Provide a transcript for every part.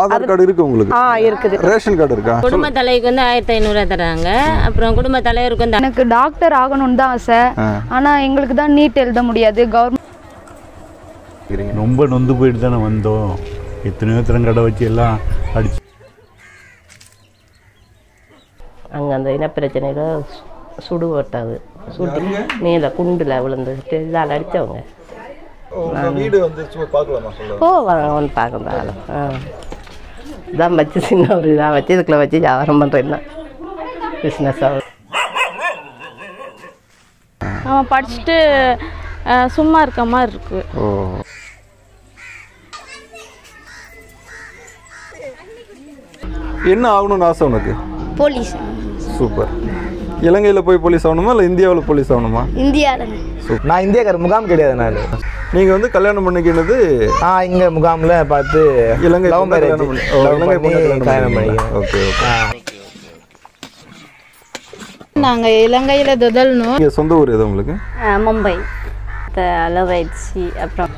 Aadhaar card இருக்கு உங்களுக்கு? ஆ இருக்குது. ரேஷன் கார்டு இருக்கா? குடும்ப தலைக்கு வந்து 1500 தராங்க. அப்புறம் குடும்ப தலைவருக்கு வந்து எனக்கு டாக்டர் ஆகணும்னு தான் ஆசை. ஆனா எங்களுக்கு தான் நீட் எழுத முடியாது. கவர்மெண்ட் ரொம்ப நொந்து போயிட்டு தான வந்தோம். எத்தனை தரம் கடை வச்சு எல்லாம் அடிச்சு அங்கே அந்த இன பிரச்சனையில் சுடு ஓட்டாது சுட்டு மேலே குண்டில் விழுந்துட்டு இதால் அடித்தவங்க. ஓ வாங்க வந்து பார்க்கலாம். ஆ இதான் வச்சு சின்ன ஒரு இதாக வச்சு இதுக்குள்ளே வச்சு வியாபாரம் பண்ணுறேன்னா பிஸ்னஸ் ஆகும். அவன் படிச்சுட்டு சும்மா இருக்க மாதிரி இருக்குது. என்ன ஆகணும்னு ஆசை உனக்கு? போலீஸ். சூப்பர். இலங்கையில போய் போலீஸ் ஆகணுமா இல்ல இந்தியாவுல போலீஸ் ஆகணுமா? இந்தியால. நான் இந்தியாக்கார முகாம் கிடையாது. நான் நீங்க வந்து கல்யாணம் பண்ணிக்கினது இங்க முகாம்ல பார்த்து இலங்கை இலங்கை கல்யாணம் பண்ணி. Okay okay. நாங்க இலங்கையில தடல்னோம். இங்க சொந்த ஊர் எது உங்களுக்கு? மும்பை. தலவைச்சி. அப்புறம்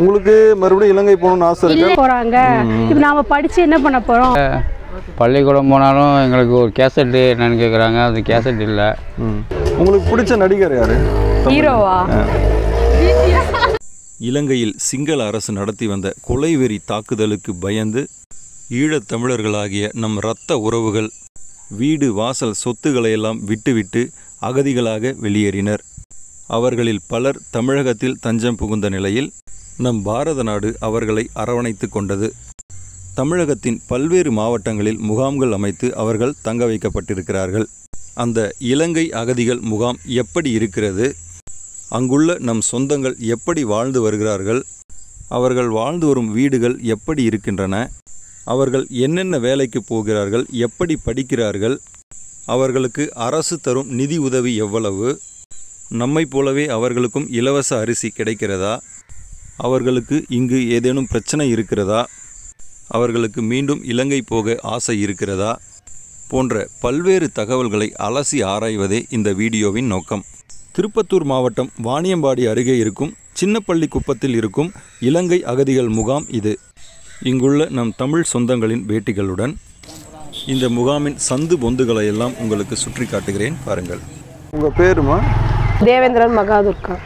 உங்களுக்கு மறுபடியும் இலங்கை போகணும்னு ஆசை இருக்கு? போறாங்க. இப்போ நாம படிச்சு என்ன பண்ண போறோம்? பள்ளிக்கூடம் போனாலும் எங்களுக்கு ஒரு கேசட் என்னன்னு கேட்குறாங்க. அது கேசட் இல்லை. உங்களுக்கு பிடிச்ச நடிகர் யாரு? ஹீரோவா? இலங்கையில் சிங்கள அரசு நடத்தி வந்த கொலைவெறி தாக்குதலுக்கு பயந்து ஈழத் தமிழர்களாகிய நம் இரத்த உறவுகள் வீடு வாசல் சொத்துக்களையெல்லாம் விட்டுவிட்டு அகதிகளாக வெளியேறினர். அவர்களில் பலர் தமிழகத்தில் தஞ்சம் புகுந்த நிலையில் நம் பாரத நாடு அவர்களை அரவணைத்து கொண்டது. தமிழகத்தின் பல்வேறு மாவட்டங்களில் முகாம்கள் அமைத்து அவர்கள் தங்க வைக்கப்பட்டிருக்கிறார்கள். அந்த இலங்கை அகதிகள் முகாம் எப்படி இருக்கிறது, அங்குள்ள நம் சொந்தங்கள் எப்படி வாழ்ந்து வருகிறார்கள், அவர்கள் வாழ்ந்து வரும் வீடுகள் எப்படி இருக்கின்றன, அவர்கள் என்னென்ன வேலைக்கு போகிறார்கள், எப்படி படிக்கிறார்கள், அவர்களுக்கு அரசு தரும் நிதி உதவி எவ்வளவு, நம்மை போலவே அவர்களுக்கும் இலவச அரிசி கிடைக்கிறதா, அவர்களுக்கு இங்கு ஏதேனும் பிரச்சனை இருக்கிறதா, அவர்களுக்கு மீண்டும் இலங்கை போக ஆசை இருக்கிறதா போன்ற பல்வேறு தகவல்களை அலசி ஆராய்வதே இந்த வீடியோவின் நோக்கம். திருப்பத்தூர் மாவட்டம் வாணியம்பாடி அருகே இருக்கும் சின்னப்பள்ளி குப்பத்தில் இருக்கும் இலங்கை அகதிகள் முகாம் இது. இங்குள்ள நம் தமிழ் சொந்தங்களின் வேட்டிகளுடன் இந்த முகாமின் சந்து பொந்துகளை எல்லாம் உங்களுக்கு சுற்றி காட்டுகிறேன், பாருங்கள். உங்கள் பேருமா? தேவேந்திரன் மகாதுர்கா.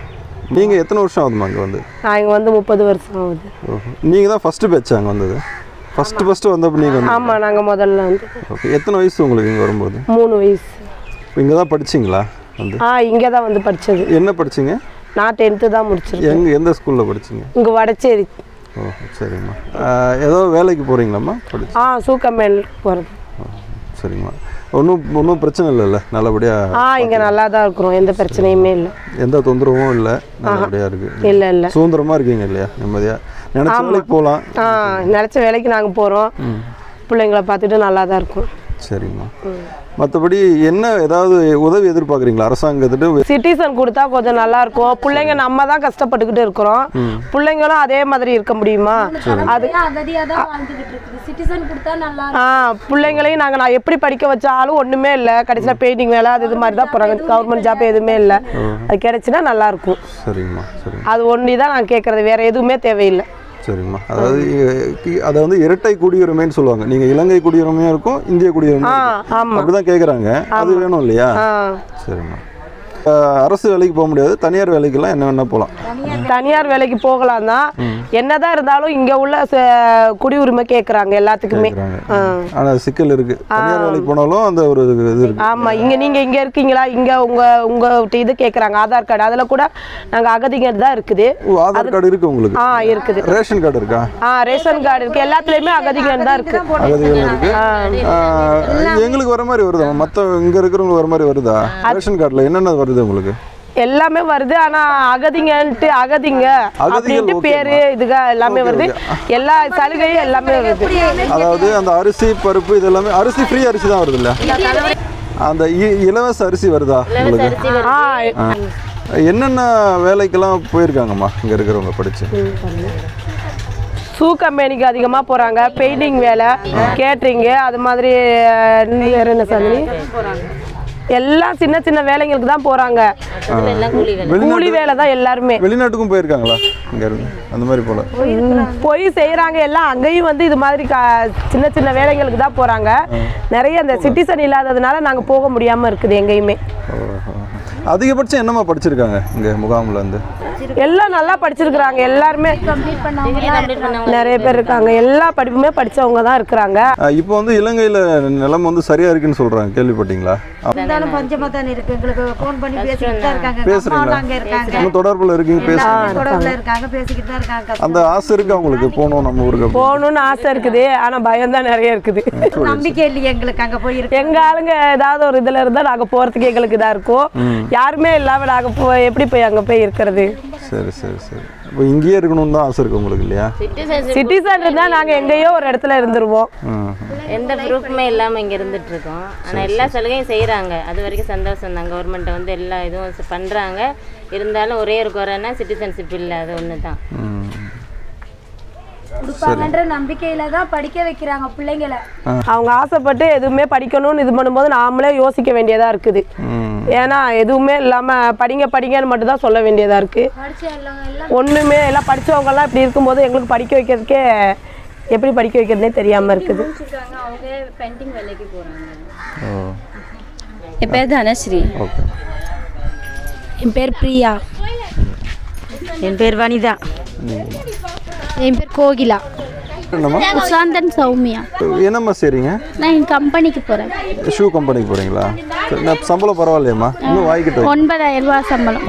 நீங்கள் எத்தனை வருஷம் ஆகுதுமா அங்கே வந்து? நான் இங்கே வந்து 30 வருஷம் ஆகுது. நீங்கள் தான் ஃபஸ்ட்டு பேச்சு அங்கே வந்தது? ஃபஸ்ட்டு வந்தப்போ நீங்கள் வந்து? ஆமாம், நாங்கள் முதல்ல வந்து. ஓகே. எத்தனை வயசு உங்களுக்கு இங்கே வரும்போது? 3 வயசு. இங்கே தான் படிச்சிங்களா வந்து? இங்கே தான் வந்து படித்தது. என்ன படிச்சிங்க? நான் 10th தான் முடிச்சிருக்கேன். எங்கே எந்த ஸ்கூலில் படிச்சிங்க? இங்கே வடச்சேரி. ஓ சரிங்கம்மா. ஏதோ வேலைக்கு போகிறீங்களாம்மா? சூக்கம்பேலுக்கு போகிறது. சரிங்கம்மா. ஒன்றும் பிரச்சனை இல்லைல்ல? நல்லபடியாக இங்கே நல்லா தான் இருக்கிறோம். எந்த பிரச்சனையுமே இல்லை, எந்த தொந்தரவும் இல்லை, நல்லபடியாக இருக்குது. இல்லை இல்லை, சுதந்திரமாக இருக்கீங்க இல்லையா? நிம்மதியாக நினச்ச வேலைக்கு போகலாம். நினச்ச வேலைக்கு நாங்கள் போகிறோம். பிள்ளைங்களை பார்த்துட்டு நல்லா தான் இருக்கும். சரிங்கம்மா. மற்றபடி என்ன ஏதாவது உதவி எதிர்பார்க்குறீங்களா அரசாங்கத்துட்டு? சிட்டிசன் கொடுத்தா கொஞ்சம் நல்லாயிருக்கும். பிள்ளைங்க நம்ம தான் கஷ்டப்பட்டுக்கிட்டு இருக்கிறோம், பிள்ளைங்களும் அதே மாதிரி இருக்க முடியுமா? அது பிள்ளைங்களையும் நாங்கள் நான் எப்படி படிக்க வச்சாலும் ஒன்றுமே இல்லை. கடைசியில் பெயிண்டிங் வேலை அது இது மாதிரி தான் போகிறாங்க. கவர்மெண்ட் ஜாப் எதுவுமே இல்லை. அது கிடைச்சின்னா நல்லாயிருக்கும். சரிங்கம்மா. சரி, அது ஒன்று தான் நான் கேட்குறது, வேறு எதுவுமே தேவையில்லை. சரிங்கம்மா. அதாவது அதை வந்து இரட்டை குடியுரிமைன்னு சொல்லுவாங்க. நீங்க இலங்கை குடியுரிமையா இருக்கும், இந்திய குடியுரிமை அப்படிதான் கேட்குறாங்க. அது வேணும் இல்லையா? சரிம்மா. அரசு வேலைக்கு போக முடியாது, தனியார் வேலைக்கெல்லாம் என்ன வேணா போகலாம். தனியார் வேலைக்கு போகலாம் தான். என்னதான் இருந்தாலும் இங்க உள்ள குடியுரிமை கேட்குறாங்க எல்லாத்துக்குமே. ஆனா சிக்கல் இருக்கு. தனியார் வேலைக்கு போனாலும் அந்த ஒரு இது இருக்கு. ஆமா, இங்க நீங்க இங்க இருக்கீங்களா, இங்க உங்க உங்க இது கேட்குறாங்க. ஆதார் கார்டு அதுல கூட நாங்க அகதிங்க தான் இருக்குது. ஆதார் கார்டு இருக்கு உங்களுக்கு? இருக்குது. ரேஷன் கார்டு இருக்கா? ரேஷன் கார்டு இருக்கு. எல்லாத்துலயுமே அகதிங்க தான் இருக்கு. அகதிகள் இருக்கு. எங்களுக்கு வர மாதிரி வருதா? மற்ற இங்க இருக்கிறவங்களுக்கு வர மாதிரி வருதா? ரேஷன் கார்டுல என்னென்ன வருது உங்களுக்கு? எல்லாமே வருது. ஆனா அகதிங்கன்ட்டு அகதிங்க அப்படின்ட்டு பேரு இதுக எல்லாமே வருது. எல்லா சலுகையும் எல்லாமே வருது. அதாவது அந்த அரிசி பருப்பு இது எல்லாமே அரிசி ஃப்ரீ அரிசி தான் வருது இல்ல? அந்த இலவச அரிசி வருதா உங்களுக்கு? என்னென்ன வேலைக்கெல்லாம் போயிருக்காங்கம்மா இங்க இருக்கிறவங்க படிச்சு? ஷூ கம்பெனிக்கு அதிகமாக போகிறாங்க, பெயிண்டிங் வேலை, கேட்ரிங்கு, அது மாதிரி. என்ன சார் எல்லாம் சின்ன சின்ன வேலைகளுக்கு தான் போறாங்க. கூலி வேலை தான் எல்லாருமே. வெளிநாட்டுக்கும் போயிருக்காங்களா? இங்க இருந்து அந்த மாதிரி போல போய் செய்யறாங்க எல்லாம். அங்கேயும் வந்து இது மாதிரி சின்ன சின்ன வேலைகளுக்கு தான் போறாங்க. நிறைய அந்த சிட்டிசன் இல்லாததுனால நாங்க போக முடியாம இருக்குது எங்கேயுமே. அதிகபட்சம் என்னமா படிச்சிருக்காங்க இங்க முகாம்ல இருந்து? எல்லாம் நல்லா படிச்சிருக்காங்க எல்லாருமே. நிறைய பேர் இருக்காங்க எல்லா படிப்புமே படிச்சவங்க தான் இருக்காங்க. இப்போ வந்து இலங்கையில நிலம் வந்து சரியா இருக்குன்னு சொல்றாங்க, கேள்விப்பட்டீங்களா? பஞ்சமா தான் இருக்கு. உங்களுக்கு ஃபோன் பண்ணி பேசிட்டு தான் இருக்காங்க. பேசுறீங்க, தொடர்புல இருக்கீங்க, பேசிக்கிட்டு தான் இருக்காங்க. அந்த ஆசை இருக்கு அவங்களுக்கு, போகணும் நம்ம ஊருக்கு போகணும்னு ஆசை இருக்குது. ஆனா பயம் தான் நிறைய இருக்குது. நம்பிக்கை இல்லையே எங்களுக்கு அங்க போய் இருக்கு. எங்க ஆளுங்க ஏதாவது ஒரு இதுல இருந்தா நாங்க போறதுக்கு எங்களுக்கு இதா இருக்கும். யாருமே இல்லாம நாங்க எப்படி போய் அங்க போய் இருக்கிறது? சரி சரி சரி. இப்போ இங்கேயே இருக்கணும்னு தான் ஆசை இருக்கு உங்களுக்கு இல்லையா? சிட்டிசன் இருந்தால் நாங்கள் எங்கேயோ ஒரு இடத்துல இருந்துருவோம். எந்த ப்ரூஃப்மே இல்லாமல் இங்கே இருந்துட்டு இருக்கோம். ஆனால் எல்லா சலுகையும் செய்கிறாங்க, அது வரைக்கும் சந்தோஷம் தான். கவர்மெண்ட்டை வந்து எல்லா இதுவும் பண்ணுறாங்க. இருந்தாலும் ஒரே ஒரு குறைன்னா சிட்டிசன்ஷிப் இல்லை, அது ஒன்று தான். அவங்க ஆசைப்பட்டு எதுவுமே படிக்கணும்னு இது பண்ணும்போது நாமளே யோசிக்க வேண்டியதா இருக்குது. ஏன்னா எதுவுமே இல்லாம படிங்க படிங்கன்னு மட்டும் தான் சொல்ல வேண்டியதா இருக்கு. ஒண்ணுமே எல்லாம் படிச்சவங்க எல்லாம் இப்படி இருக்கும்போது எங்களுக்கு படிக்க வைக்கிறதுக்கே எப்படி படிக்க வைக்கிறதுனே தெரியாம இருக்குது. என் பேர் தனஸ்ரீ. என் பேர் பிரியா. என் பேர் வனிதா. என் பேர் கோகிலா. உஷாந்தன் சௌமியா. என்னம்மா சரிங்க? நான் என் கம்பெனிக்கு போகிறேன். ஷூ கம்பெனிக்கு போகிறீங்களா? சம்பளம் பரவாயில்லையம்மா? இன்னும் வாங்கிட்டு 9000 ரூபா சம்பளம்.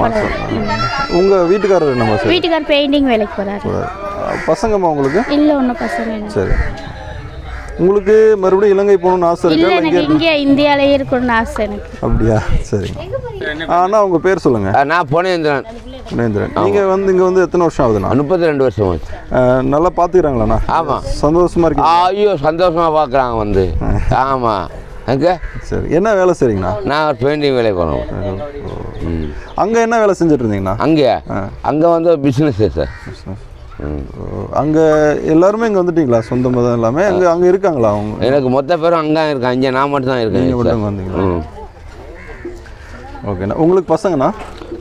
உங்கள் வீட்டுக்காரர் என்னம்மா? வீட்டுக்காரர் பெயிண்டிங் வேலைக்கு போகிறாரு. பசங்கம்மா உங்களுக்கு? இல்லை ஒன்றும் பசங்க. சரி. உங்களுக்கு மறுபடியும் இலங்கை போகணும்னு ஆசை இருக்கா? எனக்கு இங்கே இந்தியாவிலேயே இருக்கணும்னு ஆசை எனக்கு. அப்படியா? சரிங்க. ஆனால் உங்கள் பேர் சொல்லுங்கள். நான் புனேந்திரன். புனேந்திரன். நீங்கள் வந்து இங்கே வந்து எத்தனை வருஷம் ஆகுதுண்ணா? 32 வருஷம். நல்லா பார்த்துக்கிறாங்களாண்ணா? ஆமாம், சந்தோஷமாக இருக்கு. ஐயோ சந்தோஷமாக பார்க்குறாங்க வந்து. ஆமாம். அங்கே சரி என்ன வேலை செய்றீங்கண்ணா? நான் பெயிண்டிங் வேலை போகிறோம். அங்கே என்ன வேலை செஞ்சுட்டு இருந்தீங்கண்ணா? அங்கே வந்து பிஸ்னஸ் சார். அங்க எல்லாருமே இங்க வந்துட்டீங்களா? சொந்தமாக தான் எல்லாமே அங்க அங்க இருக்காங்களா அவங்க? எனக்கு மொத்த பேரும் அங்கே இருக்கேன், இங்கே நான் மட்டும் தான் இருக்கேன். நீங்கள் வந்தீங்களா? ஓகேண்ணா. உங்களுக்கு பசங்கண்ணா?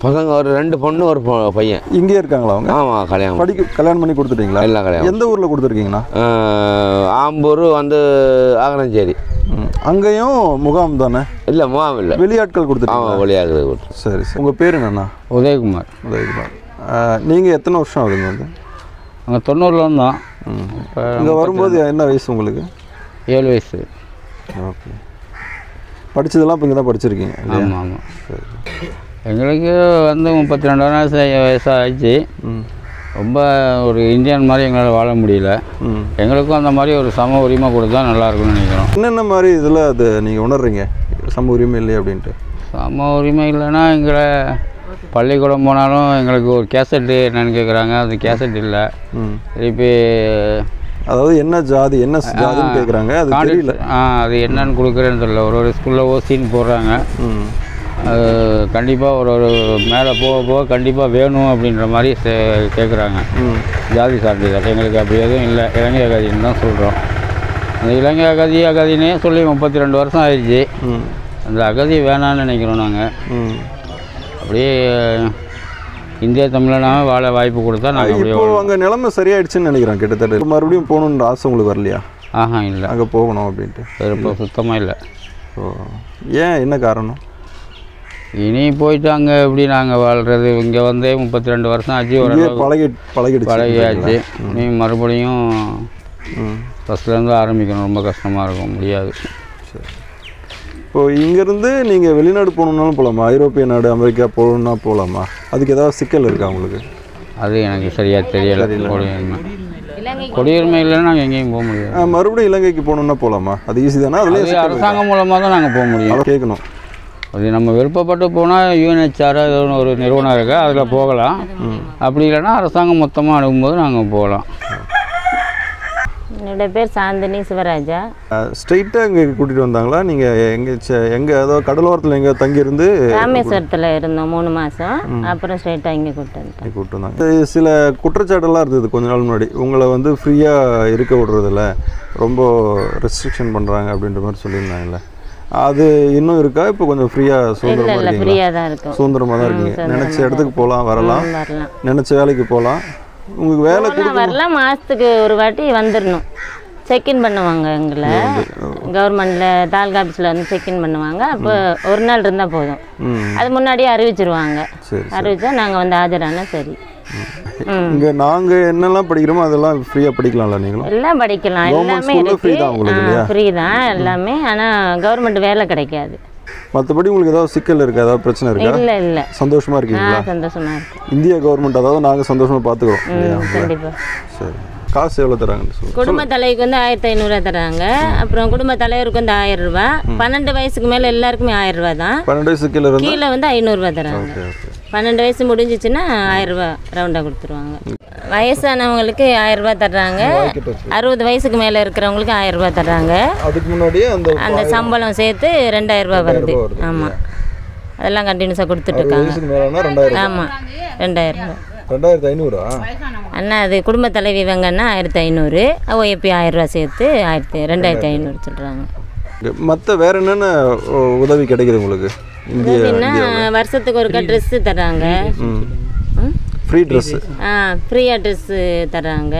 பசங்க ஒரு 2 பொண்ணு ஒரு பையன். இங்கே இருக்காங்களா அவங்க? ஆமாம். கல்யாணம் கல்யாணம் பண்ணி கொடுத்துட்டீங்களா? எல்லாம் கல்யாணம். எந்த ஊரில் கொடுத்துருக்கீங்கண்ணா? ஆம்பூர் வந்து ஆகனஞ்சேரி. அங்கேயும் முகாம் தானே? இல்லை முகாம் இல்லை, வெளியாட்கள் கொடுத்துருக்காங்க. வெளியாட்கள் கொடுத்து. சரி சரி. உங்கள் பேர் என்னண்ணா? உதயகுமார். உதயகுமார். நீங்கள் எத்தனை வருஷம் ஆகுதுங்க வந்து? அங்கே 90ல் வந்தோம். இப்போ இங்கே வரும்போது என்ன வயசு உங்களுக்கு? 7 வயசு. ஓகே. படித்ததெல்லாம் இப்போ இங்கே தான் படிச்சிருக்கீங்க? ஆமாம் ஆமாம். சரி. எங்களுக்கு வந்து 32 வயசு ஆயிடுச்சு. ரொம்ப ஒரு இந்தியன் மாதிரி எங்களால் வாழ முடியல. எங்களுக்கும் அந்த மாதிரி ஒரு சம உரிமை கொடுத்தா நல்லாயிருக்கும்னு நினைக்கிறோம். என்னென்ன மாதிரி இதில் அது நீங்கள் உணர்றீங்க சம உரிமை இல்லை அப்படின்ட்டு? சம உரிமை இல்லைன்னா எங்களை பள்ளிக்கூடம் போனாலும் எங்களுக்கு ஒரு கேசட்டு என்னன்னு கேட்குறாங்க, அது கேசட் இல்லை. இப்போ அதாவது என்ன ஜாதி என்ன ஜாதின்னு கேட்குறாங்க, அது தெரியல. அது என்னன்னு கொடுக்குறேன்னு தெரியல. ஒரு ஒரு ஸ்கூலில் ஓசின்னு போடுறாங்க. அது கண்டிப்பாக ஒரு ஒரு மேலே போக போக கண்டிப்பாக வேணும் அப்படின்ற மாதிரி கேட்குறாங்க ஜாதி சான்றிதழ். எங்களுக்கு அப்படி எதுவும் இல்லை. இலங்கை அகதின்னு தான் சொல்கிறோம். அந்த இலங்கை அகதினே சொல்லி 32 வருஷம் ஆயிடுச்சு. அந்த அகதி வேணான்னு நினைக்கிறோம் நாங்கள். அப்படியே இந்தியா தமிழனாக வாழ வாய்ப்பு கொடுத்தா நாங்கள் அப்படியே. அங்கே நிலைமை சரியாயிடுச்சுன்னு நினைக்கிறேன். கிட்டத்தட்ட மறுபடியும் போகணுன்ற ஆசை உங்களுக்கு வரலையா? ஆஹா இல்லை. அங்கே போகணும் அப்படின்ட்டு வேறு இப்போ சுத்தமாக இல்லை. ஓ, ஏன் என்ன காரணம்? இனி போயிட்டு அங்கே எப்படி நாங்கள் வாழ்கிறது? இங்கே வந்தே 32 வருஷம் ஆச்சு. ஒரு பழகியாச்சு. நீ மறுபடியும் ஃபஸ்ட்லேருந்து ஆரம்பிக்கணும். ரொம்ப கஷ்டமாக இருக்கும், முடியாது. சரி. இப்போது இங்கேருந்து நீங்கள் வெளிநாடு போகணுன்னாலும் போகலாமா? ஐரோப்பிய நாடு அமெரிக்கா போகணுன்னா போகலாமா? அதுக்கு ஏதாவது சிக்கல் இருக்கா உங்களுக்கு? அது எனக்கு சரியாக தெரியல. குடியுரிமை இல்லைன்னா நாங்கள் எங்கேயும் போக முடியாது. மறுபடியும் இலங்கைக்கு போகணுன்னா போகலாமா? அது ஈஸி தானே? அதில் அரசாங்கம் மூலமாக தான் நாங்கள் போக முடியும். கேட்கணும். அது நம்ம விருப்பப்பட்டு போனால் UNHCR ஒரு நிறுவனம் இருக்குது, அதில் போகலாம். அப்படி இல்லைன்னா அரசாங்கம் மொத்தமாக அனுப்பும்போது நாங்கள் போகலாம். என்னோட பேர் சாந்தினி சிவராஜா. ஸ்ட்ரெயிட்டாக இங்கே கூட்டிகிட்டு வந்தாங்களா? நீங்கள் எங்கே ஏதோ கடலோரத்தில் எங்கே தங்கியிருந்து? ராமேஸ்வரத்தில் இருந்தோம் 3 மாதம். அப்புறம் ஸ்ட்ரெயிட்டாக இங்கே கூப்பிட்டு வந்தாங்க. சில குற்றச்சாட்டெல்லாம் இருந்தது கொஞ்ச நாள் முன்னாடி, உங்களை வந்து ஃப்ரீயாக இருக்க விடுறதில்ல, ரொம்ப ரெஸ்ட்ரிக்ஷன் பண்ணுறாங்க அப்படின்ற மாதிரி சொல்லியிருந்தாங்கல்ல, அது இன்னும் இருக்கா இப்போ கொஞ்சம் ஃப்ரீயா சுந்தரமா இருக்கீங்க? இல்ல ஃப்ரீயா தான் இருக்கு. சுந்தரமா தான் இருக்கீங்க. நினைச்ச இடத்துக்கு போலாம், வரலாம். நினைச்ச வேலைக்கு போலாம். உங்களுக்கு வேலை கொடுத்து வரலாம். மாசத்துக்கு ஒரு வாட்டி வந்திரணும். செக் இன் பண்ணுவாங்க எங்கள. கவர்மெண்ட்ல தாலுகா ஆபீஸ்ல வந்து செக் இன் பண்ணுவாங்க. அப்ப ஒரு நாள் இருந்தா போதும். அது முன்னாடியே அறிவிச்சிருவாங்க. அறிவிச்சா நாங்க வந்து ஆஜரானா சரி. இங்க நாங்க என்னெல்லாம் படிக்கிறோமோ அதெல்லாம் ஃப்ரீயா படிக்கலாம்ல நீங்க? எல்லாம் படிக்கலாம். எல்லாமே ஃப்ரீ தான் உங்களுக்கு இல்லையா? ஃப்ரீ தான் எல்லாமே. ஆனா கவர்மெண்ட் வேலை கிடைக்காது. மத்தபடி உங்களுக்கு ஏதாவது சிக்கல் இருக்கா? ஏதாவது பிரச்சனை இருக்கா? இல்ல இல்ல. சந்தோஷமா இருக்கீங்களா? சந்தோஷமா இருக்கு. இந்தியா கவர்மெண்ட் அதாவது நாங்க சந்தோஷமா பாத்துக்குறோம். கண்டிப்பா. சரி. காசு எவ்வளோ தராங்க? குடும்ப தலைவருக்கு வந்து 1500 தராங்க. அப்புறம் குடும்ப தலைவருக்கு வந்து 1000 ரூபா. 12 வயசுக்கு மேலே எல்லாருக்குமே 1000 ரூபா தான். 12 வயசுக்கு கீழே வந்து 500 ரூபா தராங்க. 12 வயசு முடிஞ்சிச்சுன்னா 1000 ரூபா ரவுண்டாக கொடுத்துருவாங்க. வயசானவங்களுக்கு 1000 ரூபா தர்றாங்க. 60 வயசுக்கு மேலே இருக்கிறவங்களுக்கு 1000 ரூபா தர்றாங்க. அதுக்கு முன்னாடி அந்த சம்பளம் சேர்த்து 2000 ரூபா வருது. ஆமாம், அதெல்லாம் கண்டினியூஸாக கொடுத்துட்டு இருக்காங்க. ஆமாம், 2000 ரூபா. 2500 அண்ணா அது குடும்ப தலைவி வாங்கன்னா 1500. ஓஏபி 1000 ரூபா சேர்த்து 2500 சொல்கிறாங்க. மற்ற வேறு என்னென்ன உதவி கிடைக்குது உங்களுக்கு? உதவின்னா வருஷத்துக்கு ஒருக்கா ட்ரெஸ்ஸு தராங்க. Free dress. ஃப்ரீயாக ட்ரெஸ்ஸு தராங்க.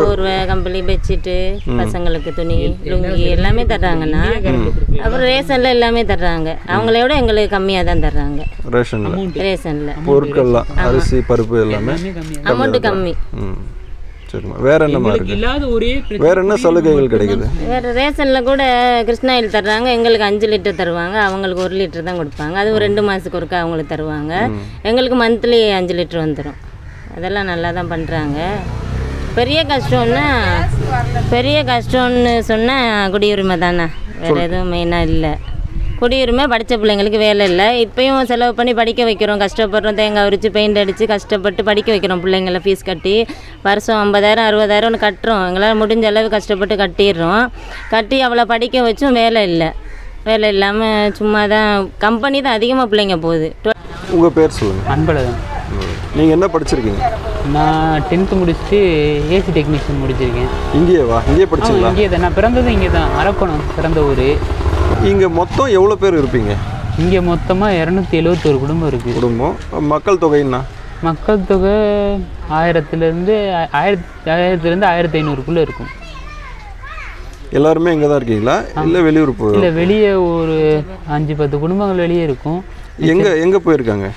போர்வை, கம்பளி, பெட்ஷீட்டு, பசங்களுக்கு துணி, லுங்கி எல்லாமே தர்றாங்கண்ணா. அப்புறம் ரேஷனில் எல்லாமே தர்றாங்க. அவங்கள விட எங்களுக்கு கம்மியாக தான் தர்றாங்க. ரேஷனில் பொருட்கள்லாம் அரிசி, பருப்பு எல்லாமே அமௌண்ட்டு கம்மி. வேற என்ன சலுகைகள் கிடைக்குது? வேற ரேஷன்ல கூட கிருஷ்ணாயில் தர்றாங்க. எங்களுக்கு 5 லிட்டர் தருவாங்க. அவங்களுக்கு 1 லிட்டர் தான் கொடுப்பாங்க. அது ஒரு 2 மாசத்துக்கு ஒருக்கா அவங்களுக்கு தருவாங்க. எங்களுக்கு மந்த்லி 5 லிட்டர் வந்துடும். அதெல்லாம் நல்லா தான் பண்றாங்க. பெரிய கஷ்டம்னு சொன்னா குடியுரிமை தானே, வேற எதுவும் மெயினா இல்லை. குடியுரிமை படித்த பிள்ளைங்களுக்கு வேலை இல்லை. இப்போயும் செலவு பண்ணி படிக்க வைக்கிறோம், கஷ்டப்படுறோம். தேங்காய் உரித்து பெயிண்ட் அடித்து கஷ்டப்பட்டு படிக்க வைக்கிறோம் பிள்ளைங்களை. ஃபீஸ் கட்டி வருஷம் 50,000 60,000 கட்டுறோம். எங்களால் முடிஞ்ச அளவு கஷ்டப்பட்டு கட்டிடுறோம். கட்டி அவளை படிக்க வச்சும் வேலை இல்லை. வேலை இல்லாமல் சும்மா தான். கம்பெனி தான் அதிகமாக பிள்ளைங்க போகுது. உங்கள் பேர் சொல்லுங்கள்? அன்பழகன். நீங்கள் என்ன படிச்சிருக்கீங்க? நான் 10th முடிச்சுட்டு ஏசி டெக்னீஷியன் முடிச்சிருக்கேன். இங்கேயேவா? இங்கேயே படிச்சிருக்கேன். இங்கே தான் நான் பிறந்ததும். இங்கே தான் அரக்கோணம் பிறந்த ஊர். இங்கே மொத்தம் எவ்வளோ பேர் இருப்பீங்க? இங்கே மொத்தமாக 271 குடும்பம் இருக்குது. குடும்பம். மக்கள் தொகைன்னா? மக்கள் தொகை 1000லேருந்து 1500க்குள்ளே இருக்கும். எல்லாருமே இங்கே தான் இருக்கீங்களா இல்லை வெளியூர் போய்? இல்லை, வெளியே ஒரு 5-10 குடும்பங்கள் வெளியே இருக்கும். எங்கே போயிருக்காங்க?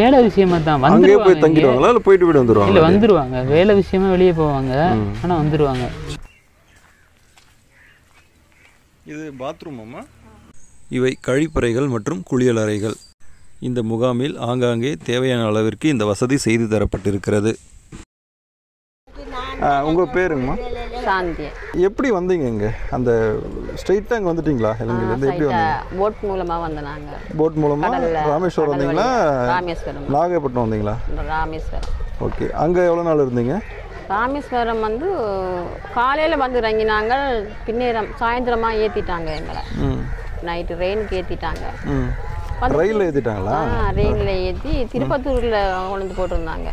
வேலை விஷயமா தான் வந்து போய் தங்கிடுவாங்களா இல்லை போயிட்டு போய்ட்டு வந்துடுவாங்க? இல்லை, வந்துடுவாங்க. வேலை விஷயமா வெளியே போவாங்க, ஆனால் வந்துடுவாங்க. இது பாத்ரூமாம்மா? இவை கழிப்பறைகள் மற்றும் குளியலறைகள். இந்த முகாமில் ஆங்காங்கே தேவையான அளவிற்கு இந்த வசதி செய்து தரப்பட்டிருக்கிறது. உங்கள் பேருங்கம்மா? சாந்தி. எப்படி வந்தீங்க இங்கே? அந்த ஸ்ட்ரெயிட்டாக இங்கே வந்துட்டீங்களா? இலங்கையிலேருந்து எப்படி வந்தீங்க? போட் மூலமாக வந்தனாங்க. போட் மூலமாக ராமேஸ்வரம் வந்தீங்களா? ராமேஸ்வரம். நாகப்பட்டினம் வந்தீங்களா? ராமேஸ்வரம். ஓகே. அங்கே எவ்வளோ நாள் இருந்தீங்க? ராமேஸ்வரம் வந்து காலையில் வந்து இறங்கினாங்க. பின்னேரம் சாயந்தரமாக ஏற்றிட்டாங்க எங்களை. நைட்டு ரெயினுக்கு ஏற்றிட்டாங்க. ரயிலில் ஏற்றிட்டாங்களா? ரெயினில் ஏற்றி திருப்பத்தூரில் கொண்டு போட்டிருந்தாங்க.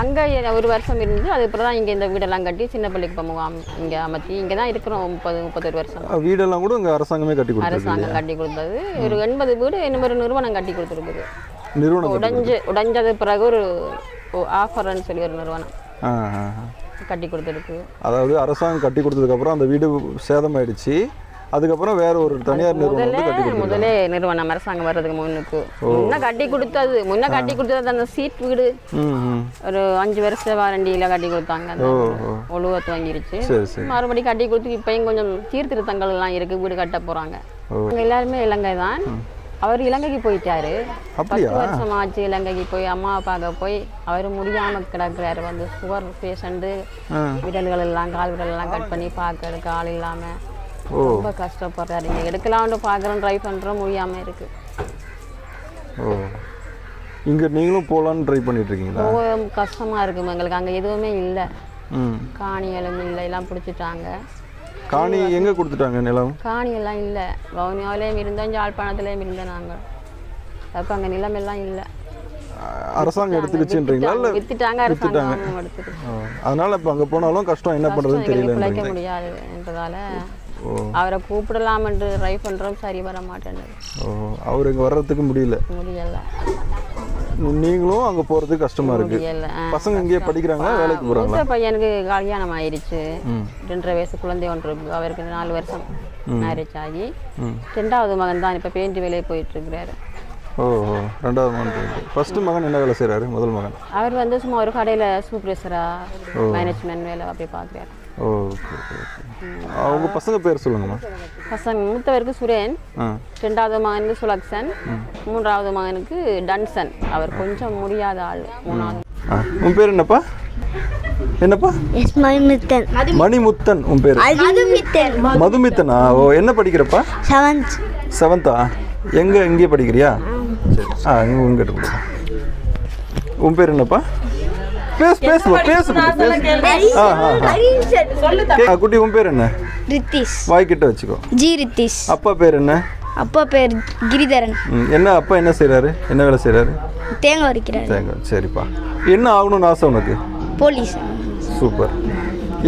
அங்கே 1 வருஷம் இருந்துச்சு. அதுக்கப்புறம் தான் இங்கே இந்த வீடெல்லாம் கட்டி சின்ன பள்ளிக்கு போவோம். இங்கே அமர்த்தி இங்கே தான் இருக்கிறோம் 30-31 வருஷம். வீடெல்லாம் கூட இங்கே அரசாங்கமே கட்டி கொடுத்தது. அரசாங்கம் கட்டி கொடுத்தது. ஒரு 80 வீடு இன்னும் ஒரு நிறுவனம் கட்டி கொடுத்துருக்குது. நிறுவனம் உடைஞ்சது பிறகு ஒரு ஆஃபர்ன்னு சொல்லி ஒரு நிறுவனம் கட்டி கொடுத்துருக்கு. அதாவது அரசாங்கம் கட்டி கொடுத்ததுக்கப்புறம் அந்த வீடு சேதமாயிடுச்சு. அதுக்கப்புறம் வேற ஒரு தனியார் நிறுவனம் முதலே நிறுவனம் அரசாங்கம் வர்றதுக்கு முன்னுக்கு கட்டி கொடுத்தது அந்த சீட் வீடு ஒரு 5 வருஷ வாரண்டியில கட்டி கொடுத்தாங்க. ஒழுவ துவங்கிருச்சு. மறுபடியும் கட்டி கொடுத்து இப்பயும் கொஞ்சம் சீர்திருத்தங்கள் எல்லாம் இருக்கு. வீடு கட்ட போறாங்க. எல்லாருமே இலங்கை தான். அவர் இலங்கைக்கு போயிட்டாரு. 10 வருஷம் ஆச்சு இலங்கைக்கு போய். அம்மாவை பார்க்க போய் அவர் முடியாம கிடக்குறாரு. வந்து சுகர் பேஷண்ட். விடல்கள் எல்லாம் கால் விடல் எல்லாம் கட் பண்ணி பார்க்கறதுக்கு ஆள் இல்லாம ரொம்ப கஷ்டப்படுறாரு. இங்க எடுக்கலாம்னு பாக்குறோம், ட்ரை பண்றோம், முடியாம இருக்கு. இங்க நீங்களும் போலான்னு ட்ரை பண்ணிட்டு இருக்கீங்களா? கஷ்டமா இருக்கு எங்களுக்கு. அங்க எதுவுமே இல்ல. காணிகளும் இல்ல. எல்லாம் பிடிச்சிட்டாங்க. காணி எங்க கொடுத்துட்டாங்க? நிலம் காணி எல்லாம் இல்ல. வவுனியாவிலயும் இருந்தோம், யாழ்ப்பாணத்திலயும் இருந்தோம் நாங்க. அப்ப அங்க நிலம் எல்லாம் இல்ல. அரசாங்கம் எடுத்துக்கிச்சுன்றீங்களா இல்ல வித்துட்டாங்க? அரசாங்கம் எடுத்துட்டாங்க. அதனால இப்ப அங்க போனாலும் கஷ்டம். என்ன பண்றதுன்னு தெரியல. பிழைக்க முடியாது என்றதால அவரை கூப்பிடலாம் என்று ட்ரை பண்றோம், சரி வர மாட்டேங்குது. அவர் இங்க வர்றதுக்கு முடியல. நீங்களும் அங்க போறது கஷ்டமா இருக்கு. பசங்க இங்கே படிக்கறாங்களா வேலைக்கு போறாங்களா? மூத்த பையனுக்கு கல்யாணம் ஆயிருச்சு. 2.5 வயசு குழந்தை ஒன்று, அவருக்கு 4 வருஷம் மேரேஜ் ஆகி. இரண்டாவது மகன் தான் இப்ப பெயிண்ட் வேலையை போயிட்டு இருக்காரு. ஓஹோ, ரெண்டாவது மகன். ஃபர்ஸ்ட் மகன் என்ன வேலை செய்றாரு? முதல் மகன் அவர் வந்து சும்மா ஒரு கடையில சூப்பர்வைசரா மேனேஜ்மென்ட் வேலை அப்படி பார்க்கறாரு. Okay okay. அவங்க பசங்க பேர் சொல்லுங்கம்மா. பசங்க மூத்தவருக்கு சுரேன், இரண்டாவது மகனுக்கு சுலக்ஷன், மூன்றாவது மகனுக்கு டன்சன். அவர் கொஞ்சம் முடியாத ஆள். மூணாவது உன் பேர் என்னப்பா? என்னப்பா? எஸ், மணிமுத்தன். மணிமுத்தன். உன் பேர்? மதுமித்தன். மதுமித்தனா? ஓ, என்ன படிக்கிறப்பா? 7th. 7th-ஆ? எங்க இங்கே படிக்கிறியா? ஆ, இங்க படிக்கிறா. உன் பேர் என்னப்பா? பேஸ் பேஸ் பேஸ் பேஸ். ஆ ஆ. குட்டி உன் பேர் என்ன? ரித்திஷ். வாய் கிட்ட வச்சுக்கோ. ஜி ரித்திஷ். அப்பா பேர் என்ன? அப்பா பேர் கிரிதரன். என்ன அப்பா என்ன செய்றாரு? என்ன வேலை செய்றாரு? தேங்காய் உரிக்கிறாரு. தேங்காய். சரிப்பா. என்ன ஆகணும்னு ஆசை உனக்கு? போலீஸ். சூப்பர்.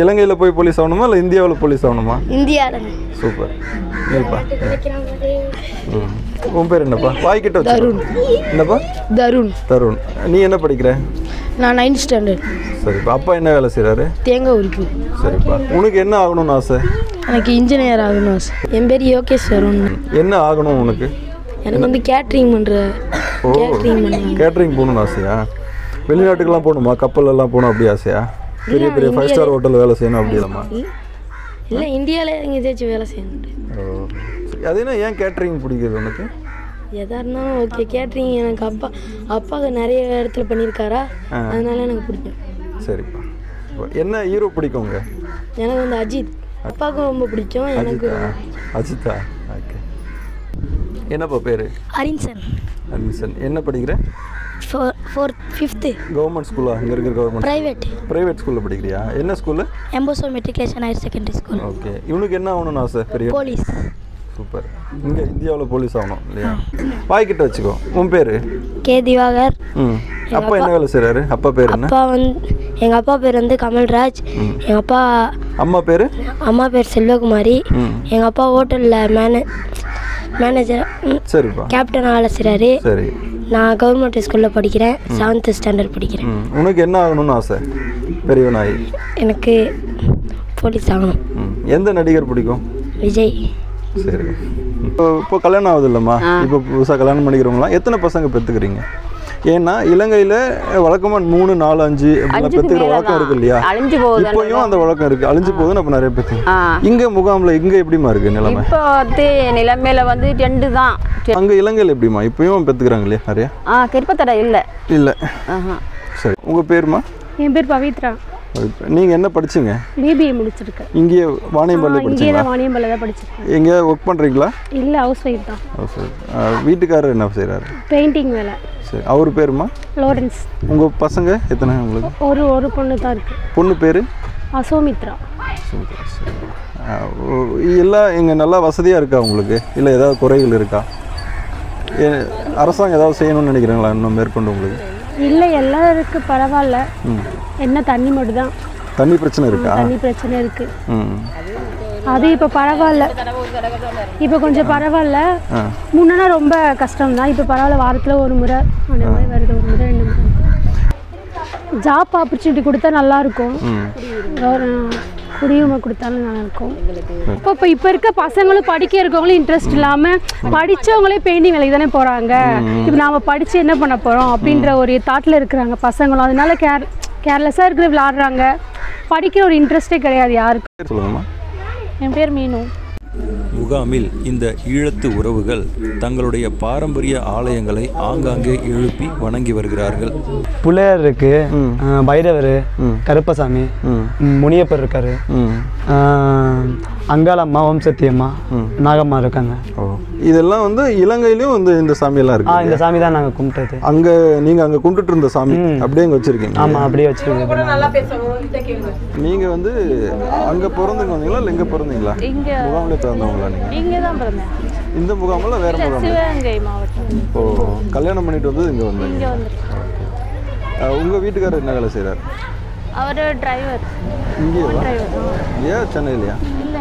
இலங்கையில் போய் போலீஸ் ஆகணுமா இல்லை இந்தியாவில் போலீஸ் ஆகணுமா? இந்தியாவில். சூப்பர். ஏப்பா உன் பேர் என்னப்பா? வாய் கிட்ட வச்சு. தருண். என்னப்பா? தருண். தருண். நீ என்ன படிக்கிற? நான் 9th ஸ்டாண்டர்ட். சரிப்பா. அப்பா என்ன வேலை செய்கிறாரு? தேங்காய் உரிக்கு. சரிப்பா. உனக்கு என்ன ஆகணும்னு ஆசை? எனக்கு இன்ஜினியர் ஆகணும் ஆசை. என் பேர் யோகேஷ் தருண். என்ன ஆகணும் உனக்கு? எனக்கு வந்து கேட்ரிங் பண்ணுற. ஓ, கேட்ரிங் போகணும்னு ஆசையா? வெளிநாட்டுக்கெல்லாம் போகணுமா? கப்பல்லாம் போகணும் அப்படி ஆசையா? பெரிய பெரிய 5-star ஹோட்டலில் வேலை செய்யணும் அப்படி இல்லைம்மா? இல்லை, இந்தியாவில் எங்கே தேய்ச்சி வேலை செய்யணும். அது என்ன ஏன் கேட்ரிங் பிடிக்குது உனக்கு? எதாக இருந்தாலும் ஓகே. கேட்ரிங் எனக்கு அப்பாவுக்கு நிறைய இடத்துல பண்ணியிருக்காரா, அதனால எனக்கு பிடிக்கும். சரிப்பா. என்ன ஹீரோ பிடிக்குங்க? எனக்கு வந்து அஜித். அப்பாவுக்கும் ரொம்ப பிடிக்கும். எனக்கு அஜித்தா? ஓகே. என்னப்பா பேர்? அரின்சன். அரின்சன். என்ன படிக்கிற? 4th 5th. கவர்மெண்ட் ஸ்கூலா? அங்க இருக்க கவர்மெண்ட்? பிரைவேட் ஸ்கூல்ல படிக்கறியா? என்ன ஸ்கூல்? எம்பசோ matriculation higher secondary school. Okay. இவனுக்கு என்ன ஆகணும்னு ஆசை? பெரிய போலீஸ். சூப்பர். இங்க இந்தியாவுல போலீஸ் ஆகணும் இல்லையா? பாய் கிட்ட வச்சுக்கோ. உன் பேரு? கே திவாகர். அப்பா என்ன வேலை செய்றாரு? அப்பா பேர் என்ன? அப்பா வந்து எங்க அப்பா பேர் வந்து கமல்ராஜ். எங்க அப்பா அம்மா பேர்? அம்மா பேர் செல்வகுமாரி. எங்க அப்பா ஹோட்டல்ல மேனேஜர். சரிப்பா. கேப்டன் வேலை செய்றாரு. சரி. நான் கவர்மெண்ட் ஸ்கூலில் படிக்கிறேன். 7th ஸ்டாண்டர்ட் படிக்கிறேன். உனக்கு என்ன ஆகணும்னு ஆசை? பெரியவனாய். எனக்கு போலீஸ் ஆகணும். எந்த நடிகர் பிடிக்கும்? விஜய். சரி. இப்போ கல்யாணம் ஆகுது இல்லைம்மா? இப்போ புதுசாக கல்யாணம் பண்ணிக்கிறவங்களாம் எத்தனை பசங்க பெற்றுக்கிறீங்க? ஏன்னா இலங்கையில் வழக்கமாக 3 4 5 அப்படிலாம் பெற்றுக்கிற வழக்கம் இருக்குது இல்லையா? இப்போயும் அந்த வழக்கம் இருக்குது. அழிஞ்சு போகுதுன்னு அப்போ நிறைய பேர். இங்கே முகாமில் இங்கே எப்படிமா இருக்குது நிலைமை? இப்போ வந்து நிலைமையில் வந்து 2 தான். அங்கே இலங்கையில் எப்படிமா இப்போயும் பெற்றுக்கிறாங்க இல்லையா நிறையா? ஆ, கிருப்பத்தடை இல்லை. இல்லை. சரி. உங்கள் பேருமா? என் பேர் பவித்ரா. நீங்கள் என்ன படிச்சிங்க? பிபிஏ முடிச்சிருக்கேன். இங்கேயே வாணியம்பாளையில் படிச்சீங்களா? இங்கேயே வாணியம்பாளையில் தான் படிச்சிருக்கேன். எங்கே ஒர்க் பண்ணுறீங்களா? இல்லை, ஹவுஸ் ஒய்ஃப் தான். House wife. வீட்டுக்காரர் என்ன செய்கிறாரு? பெயிண்டிங் வேலை. சரி. அவர் பேருமா? லாரன்ஸ். உங்கள் பசங்க எத்தனை உங்களுக்கு? ஒரு ஒரு பொண்ணு தான் இருக்குது. பொண்ணு பேர்? அசோமித்ரா. எல்லாம் இங்கே நல்லா வசதியாக இருக்கா உங்களுக்கு? இல்லை ஏதாவது குறைகள் இருக்கா? அரசாங்கம் ஏதாவது செய்யணும்னு நினைக்கிறீங்களா இன்னும் மேற்கொண்டு உங்களுக்கு? இல்லை, எல்லாருக்கும் பரவாயில்ல. என்ன தண்ணி மட்டும் தான். தண்ணி பிரச்சனை இருக்கா? தண்ணி பிரச்சனை இருக்கு. அது இப்போ பரவாயில்ல. இப்போ கொஞ்சம் பரவாயில்ல. முன்னா ரொம்ப கஷ்டம் தான். இப்போ பரவாயில்ல. வாரத்தில் ஒரு முறை அந்த மாதிரி வருது. ஒரு முறை 2 முறை. ஜாப் ஆப்பர்ச்சுனிட்டி கொடுத்தா நல்லாயிருக்கும். குடியுரிமை கொடுத்தாலும் நல்லாயிருக்கும். இப்போ இப்போ இருக்க பசங்களும் படிக்க இருக்கவங்களும் இன்ட்ரெஸ்ட் இல்லாமல் படித்தவங்களே பெயிண்டிங் வேலைக்கு தானே போகிறாங்க. இப்போ நாம் படித்து என்ன பண்ண போகிறோம் அப்படின்ற ஒரு தாட்டில் இருக்கிறாங்க பசங்களும். அதனால கேர்லெஸ்ஸாக இருக்கிற விளாடுறாங்க. படிக்கிற ஒரு இன்ட்ரெஸ்ட்டே கிடையாது யாருக்கு. சொல்லுங்கம்மா. என் பேர் மீனு. முகாமில் இந்த ஈழத்து உறவுகள் தங்களுடைய பாரம்பரிய ஆலயங்களை ஆங்காங்கே எழுப்பி வணங்கி வருகிறார்கள். புலையர் இருக்கு, பைரவர், கருப்பசாமி, முனியப்பர் இருக்காரு, அங்காளம்மா, ஓம்சத்தியம்மா, நாகம்மா இருக்காங்க. இதெல்லாம் வந்து இலங்கையிலும் வந்து இந்த சாமியெல்லாம் இருக்கு. இந்த சாமி தான் நாங்கள் கும்பிட்டது. அங்கே நீங்கள் அங்கே கும்பிட்டுட்டு இருந்த சாமி அப்படியே இங்கே வச்சிருக்கீங்க? ஆமாம், அப்படியே வச்சிருக்கீங்க. நீங்கள் வந்து அங்கே பிறந்தவங்க வந்தீங்களா இல்லை இங்கே பிறந்தீங்களா? முகாமில் பிறந்தவங்களா நீங்கள்? இங்கே தான் பிறந்தேன். இந்த முகாமில் வேறு முகாம்? சிவகங்கை மாவட்டம். ஓ, கல்யாணம் பண்ணிட்டு வந்தது இங்கே வந்தீங்க. உங்கள் வீட்டுக்காரர் என்ன வேலை செய்கிறார்? அவர் டிரைவர். இங்கேயா? சென்னையிலையா? இல்லை,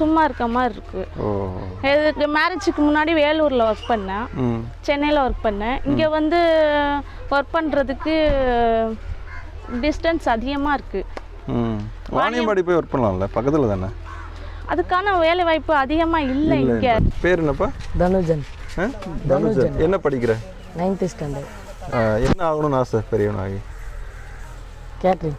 சும்மா இருக்க மாதிரி இருக்கு. இதுக்கு மேரேஜுக்கு முன்னாடி வேலூரில் ஒர்க் பண்ணேன், சென்னையில் ஒர்க் பண்ணேன். இங்கே வந்து ஒர்க் பண்ணுறதுக்கு டிஸ்டன்ஸ் அதிகமாக இருக்குது. வாணியம்பாடி போய் ஒர்க் பண்ணலாம்ல, பக்கத்தில் தானே. அதுக்கான வேலை வாய்ப்பு அதிகமாக இல்லை இங்கே. பேர் என்னப்பா? தனுஜன். தனுஜன் என்ன படிக்கிற? 9th standard. என்ன ஆகணும்னு ஆசை பெரியவனாகி? கேட்ரிங்.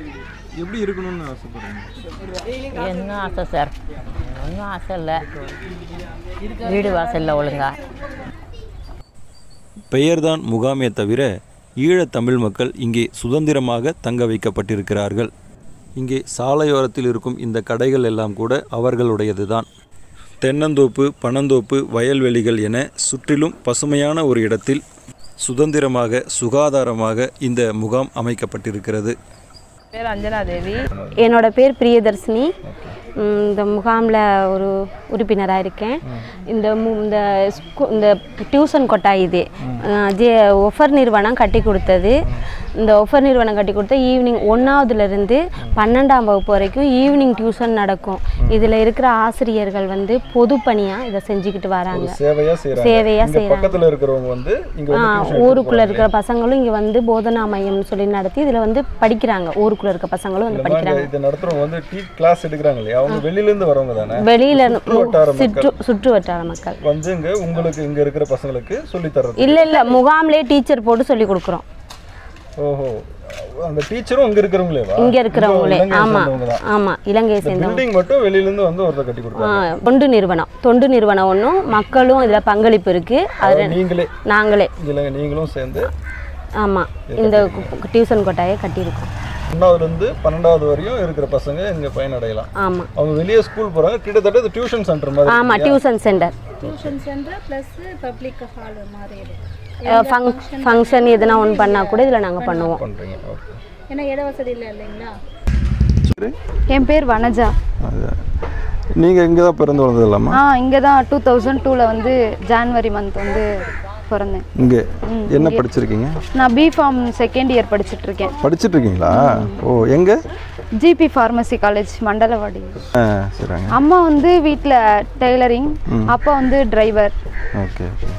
எப்படி இருக்கணும்னு ஆசைப்படுறீங்க? என்ன ஆசை சார்? ஒன்றும் ஆசை இல்லை. வீடு வாசல்ல ஒழுங்கா. பெயர்தான் முகாமே தவிர ஈழத்தமிழ் மக்கள் இங்கே சுதந்திரமாக தங்க வைக்கப்பட்டிருக்கிறார்கள். இங்கே சாலையோரத்தில் இருக்கும் இந்த கடைகள் எல்லாம் கூட அவர்களுடையது தான். தென்னந்தோப்பு, பனந்தோப்பு, வயல்வெளிகள் என சுற்றிலும் பசுமையான ஒரு இடத்தில் சுதந்திரமாக சுகாதாரமாக இந்த முகாம் அமைக்கப்பட்டிருக்கிறது. பேர் அஞ்சனா தேவி. என்னோட பேர் பிரியதர்ஷினி. இந்த முகாமில் ஒரு உறுப்பினராக இருக்கேன். இந்த டியூஷன் கொட்டா இது ஒஃபர் நிறுவனம் கட்டி கொடுத்தது. இந்த ஒஃபர் நிறுவனம் கட்டி கொடுத்த ஈவினிங் 1st-லேருந்து 12ஆம் வகுப்பு வரைக்கும் ஈவினிங் டியூஷன் நடக்கும். இதில் இருக்கிற ஆசிரியர்கள் வந்து பொதுப்பணியாக இதை செஞ்சுக்கிட்டு வராங்க. சேவையாக செய்கிறாங்க. ஊருக்குள்ளே இருக்கிற பசங்களும் இங்கே வந்து போதனா மையம்னு சொல்லி நடத்தி இதில் வந்து படிக்கிறாங்க. ஊருக்குள்ளே இருக்கிற பசங்களும் வந்து படிக்கிறாங்க. மக்களும் இதுல பங்களிப்பு இருக்கு. நாங்களே இந்த டியூஷன் கோட்டையை கட்டியிருக்கோம். 1st-லேருந்து 12ஆவது வரையும் இருக்கிற பசங்க இங்க பயனடையலாம். ஆமா, அவங்க வெளிய ஸ்கூல் போறாங்க. கிட்டத்தட்ட இது டியூஷன் சென்டர் மாதிரி. ஆமா, tuition centre. Tuition centre plus public hall மாதிரி இருக்கு. ஃபங்க்ஷன் எதனா ஒன் பண்ணா கூட இதுல நாங்க பண்ணுவோம். பண்றீங்க? ஓகே. என்ன இட வசதி இல்ல இல்லங்களா? என் பேர் வனஜா. நீங்க இங்க தான் பிறந்து வளர்ந்ததலாமா? இங்க தான் 2002ல வந்து ஜனவரி மந்த் வந்து பிறந்தேன். இங்க என்ன படிச்சிருக்கீங்க? நான் B Pharm 2nd year படிச்சிட்டு இருக்கேன். படிச்சிட்டு இருக்கீங்களா? ஓ, எங்க? GP Pharmacy College, Mandalavadi. சரிங்க. அம்மா வந்து வீட்ல டெய்லரிங், அப்பா வந்து டிரைவர். Okay okay.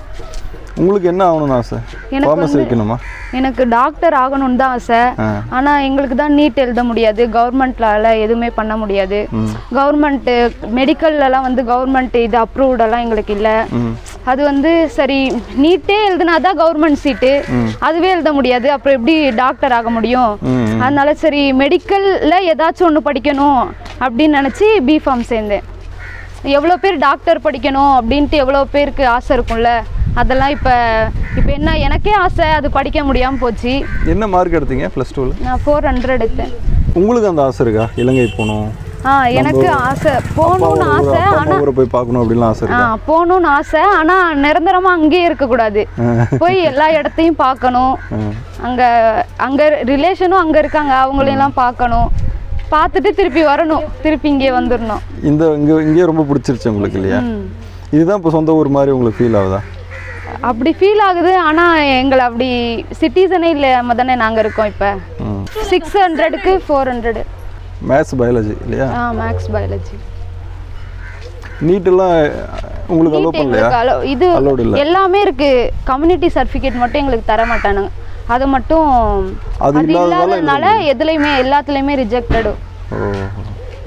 உங்களுக்கு என்ன ஆகணும்னு ஆசை? ஃபார்மசி இருக்கணுமா? எனக்கு டாக்டர் ஆகணும்னு தான் ஆசை. ஆனா எங்களுக்கு தான் நீட் எழுத முடியாது. கவர்மெண்ட்லால எதுவுமே பண்ண முடியாது. கவர்மெண்ட் மெடிக்கல்லாம் வந்து கவர்மெண்ட் இது அப்ரூவ்டெல்லாம் எங்களுக்கு இல்லை. அது வந்து சரி, நீட்டே எழுதுனாதான் கவர்மெண்ட் சீட்டு, அதுவே எழுத முடியாது. அப்புறம் எப்படி டாக்டர் ஆக முடியும்? அதனால சரி மெடிக்கல்ல ஏதாச்சும் ஒன்று படிக்கணும் அப்படின்னு நினச்சி B Pharm சேர்ந்தேன். எவ்வளோ பேர் டாக்டர் படிக்கணும் அப்படின்ட்டு எவ்வளோ பேருக்கு ஆசை இருக்கும்ல, அதெல்லாம் இப்போ என்ன எனக்கே ஆசை, அது படிக்க முடியாமல் போச்சு. என்ன மார்க் எடுத்தீங்க ப்ளஸ் டூவில்? நான் 400 எடுத்தேன். உங்களுக்கு அந்த ஆசை இருக்கா இலங்கை போகணும்? எனக்கு ஆசை, போகணும்னு ஆசை. ஆனால் போய் பார்க்கணும் அப்படிலாம் ஆசை. போகணும்னு ஆசை, ஆனால் நிரந்தரமாக அங்கேயே இருக்கக்கூடாது. போய் எல்லா இடத்தையும் பார்க்கணும். அங்கே அங்கே ரிலேஷனும் அங்கே இருக்காங்க, அவங்களையெல்லாம் பார்க்கணும். பார்த்துட்டு திருப்பி வரணும், திருப்பி இங்கே வந்துடணும். இந்த இங்கே ரொம்ப பிடிச்சிருச்சு உங்களுக்கு இல்லையா? இதுதான் இப்போ சொந்த ஊர் மாதிரி உங்களுக்கு ஃபீல் ஆகுதா? அப்படி ஃபீல் ஆகுது. ஆனால் எங்களை அப்படி சிட்டிசனே இல்லாம தானே நாங்கள் இருக்கோம். இப்போ 600க்கு 400. மேக்ஸ் பயாலஜி இல்லையா? Maths biology. நீட்டெல்லாம் உங்களுக்கு அலோ பண்ணலையா? இது எல்லாமே இருக்கு. கம்யூனிட்டி சர்டிஃபிகேட் மட்டும் எங்களுக்கு தர மாட்டானுங்க. அது மட்டும் அது இல்லாதனால எதுலையுமே எல்லாத்துலேயுமே ரிஜெக்டடும்.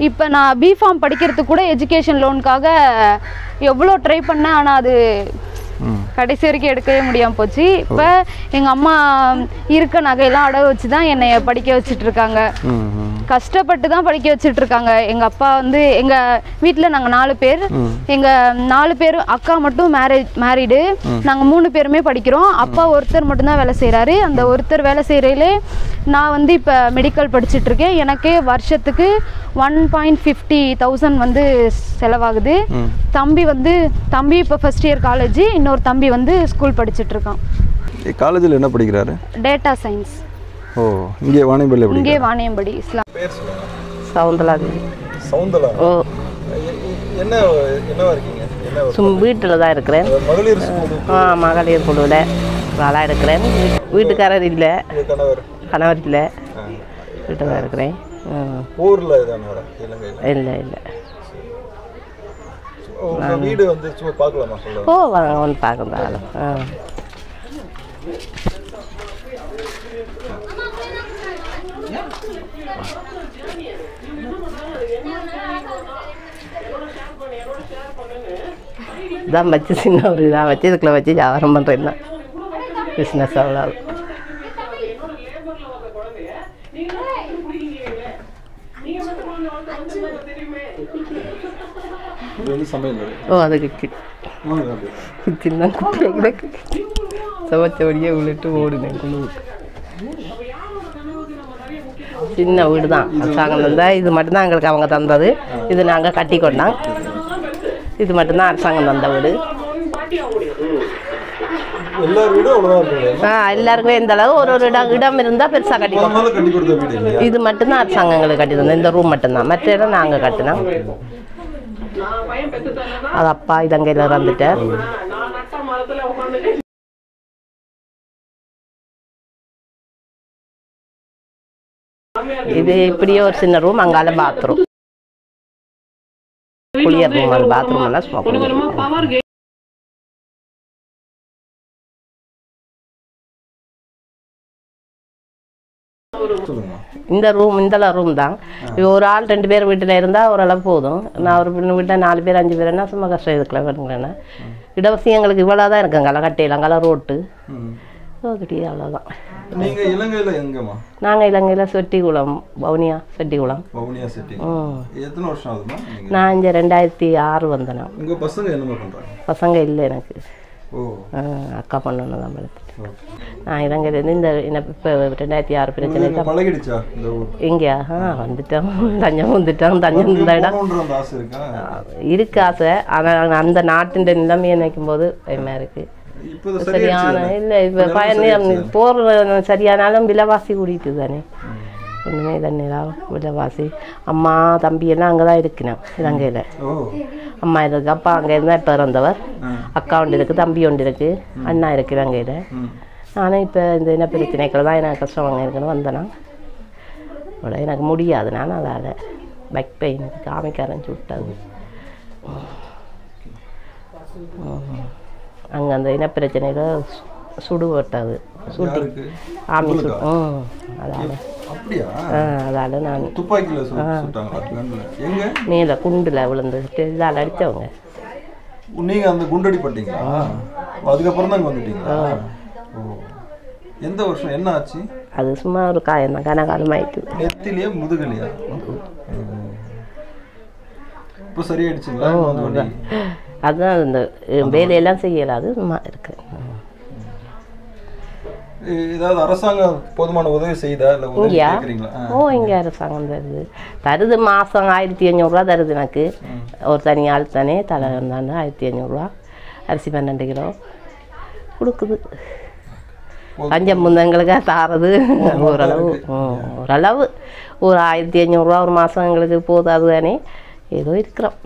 இப்போ நான் B Pharm படிக்கிறதுக்கு கூட எஜுகேஷன் லோனுக்காக எவ்வளோ ட்ரை பண்ணேன். ஆனால் அது கடைசி வரைக்கும் எடுக்கவே முடியாமல் போச்சு. இப்போ எங்கள் அம்மா இருக்க நகையெல்லாம் அடகு வச்சு தான் என்னை படிக்க வச்சுட்ருக்காங்க. கஷ்டப்பட்டு தான் படிக்க வச்சுட்ருக்காங்க. எங்கள் அப்பா வந்து எங்கள் வீட்டில் நாங்கள் 4 பேர். எங்கள் 4 பேரும் அக்கா மட்டும் மேரீடு. நாங்கள் 3 பேருமே படிக்கிறோம். அப்பா ஒருத்தர் மட்டும்தான் வேலை செய்கிறாரு. அந்த ஒருத்தர் வேலை செய்கிறதிலே நான் வந்து இப்போ மெடிக்கல் படிச்சுட்ருக்கேன். எனக்கே வருஷத்துக்கு 1,50,000 வந்து செலவாகுது. தம்பி இப்போ ஃபர்ஸ்ட் இயர் காலேஜ், இன்னொரு தம்பி வந்து ஸ்கூல் படிச்சுட்டு இருக்கான். காலேஜில் என்ன படிக்கிறாரு? Data science. ஓ, இங்கே வாணியம்படி. இங்கே வாணியம்படி. இஸ்லாம். பேர் சொல்லுங்க. சவுந்தலாதேவி. சவுந்தலா. ஓ, என்ன என்னவா இருக்கீங்க? சும்மா வீட்டில் தான் இருக்கிறேன். மகளிர் குழு. ஆ, மகளிர் குழுல வாளா இருக்கிறேன். வீட்டுக்காரர் இல்லை. கணவர் இல்லை. வீட்டில் தான் இருக்கிறேன். ஊர்ல தான இலங்கையில? இல்லை இல்லை. வீடு வந்து சும்மா பார்க்கலாமா? சொல்லுங்க. ஓ, வாங்க வந்து பார்க்கலாம். ஆ, இதான் வச்சு சின்ன ஒரு இதாக வச்சு இதுக்குள்ளே வச்சு வியாபாரம் பண்ணுறேன்னா பிஸ்னஸ் அவ்வளோ. ஓ, அதுக்கு கிச்சன் சமைச்ச வழியே உள்ளிட்டு ஓடுனேன். குழுவுக்கு சின்ன வீடு தான் அரசாங்கம் தந்தால். இது மட்டும்தான் எங்களுக்கு அவங்க தந்தது. இது நாங்கள் கட்டி கொண்டோம். இது மட்டும்தான் அரசாங்கம் தந்த வீடு. ஆ, எல்லாருக்குமே இந்த அளவு ஒரு ஒரு இடம் இருந்தால் பெருசாக கட்டிக்கணும். இது மட்டும்தான் அரசாங்கம் எங்களுக்கு கட்டி தந்தோம். இந்த ரூம் மட்டும்தான். மற்ற இடம் நாங்கள் கட்டினோம். அது அப்பா இலங்கையில் இறந்துட்டார். இது இப்படியே ஒரு சின்ன ரூம், அங்கால பாத்ரூம், குளியர் ரூம். அது பாத்ரூம் எல்லாம் இந்த ரூம் இந்த ரூம் தான். ஒரு ஆள் 2 பேர் வீட்டில் இருந்தால் ஓரளவு போதும். நான் ஒரு பிள்ளை வீட்டில் 4 பேர் 5 பேர்னா சும்மா கஷ்டம். இதுக்குலாம் வேணுங்களேன்னா இடவசதி எங்களுக்கு இவ்வளோ தான் இருக்குங்க. அங்கெல்லாம் கட்டிடலாங்கெல்லாம் ரோட்டு கிட்டே அவ்வளோதான். நாங்கள் இலங்கையில் செட்டிகுளம், வவுனியா செட்டிகுளம். நான் இங்கே 2006 வந்தேன். பசங்க இல்லை எனக்கு. அக்கா பண்ணணும் தான் பழத்து. நான் இலங்கையிலேருந்து இந்த இப்போ 2006 பிரச்சனை எங்கேயா வந்துட்டோம். தஞ்சம் வந்துட்டோம். தஞ்சம் இந்த இடம் இருக்கு ஆசை. ஆனால் அந்த நாட்டின் நிலைமையை நினைக்கும் போது பயமாக இருக்குது. சரியான இல்லை இப்போ பயணம் போர் சரியானாலும் விலைவாசி கூடிட்டு தானே ஒன்றுமே தண்ணிலா விலைவாசி. அம்மா தம்பியெல்லாம் அங்கே தான் இருக்கணும் இலங்கையில். அம்மா இருக்கு, அப்பா அங்கே இருந்தால் இப்போ இறந்தவர். அக்கா ஒன்று இருக்குது, தம்பி ஒன்று இருக்குது, அண்ணா இருக்குது இலங்கையில். ஆனால் இப்போ இந்த என்ன பிரச்சனைகள் தான் எனக்கு கஷ்டம். அங்கே இருக்குன்னு வந்தேன்னா அவ்வளோ எனக்கு முடியாது. நான் அதால் பைக் பெயினுக்கு காமிக்காரன் சுட்டாது. அங்கே அந்த இன பிரச்சனையில் சுடு வட்டாது சுட்டு ஆமி சுடு. அதால் அதால் நான் மேலே குண்டில் விழுந்துட்டு இதால் அடித்தவங்க. நீங்கள் அந்த குண்டடி பட்டீங்களா? அதுக்கப்புறம் தான் வந்துட்டீங்களா? எந்த வருஷம் என்ன ஆச்சு? அது சும்மா ஒரு காயம் தான். கனகாலம் ஆயிட்டு நெத்திலேயே முதுகலையா? இப்போ சரியாயிடுச்சுங்களா? அதுதான் இந்த வேலையெல்லாம் செய்யலாது சும்மா இருக்கு. ஏதாவது அரசாங்கம் போதுமான உதவி செய்தா? இங்கேயா? ஓ, இங்கே அரசாங்கம் தருது. தருது மாதம் 1500 ரூபா தருது எனக்கு. ஒரு தனியாள் தானே தலை இருந்தாங்க. 1500 ரூபா அரிசி 12 கிலோ கொடுக்குது. பஞ்சம் முந்தங்களுக்காக தாரது ஓரளவு. ஓரளவு ஒரு 1500 ரூபா ஒரு மாதம் எங்களுக்கு போதாது தானே. ஏதோ இருக்கிறோம்.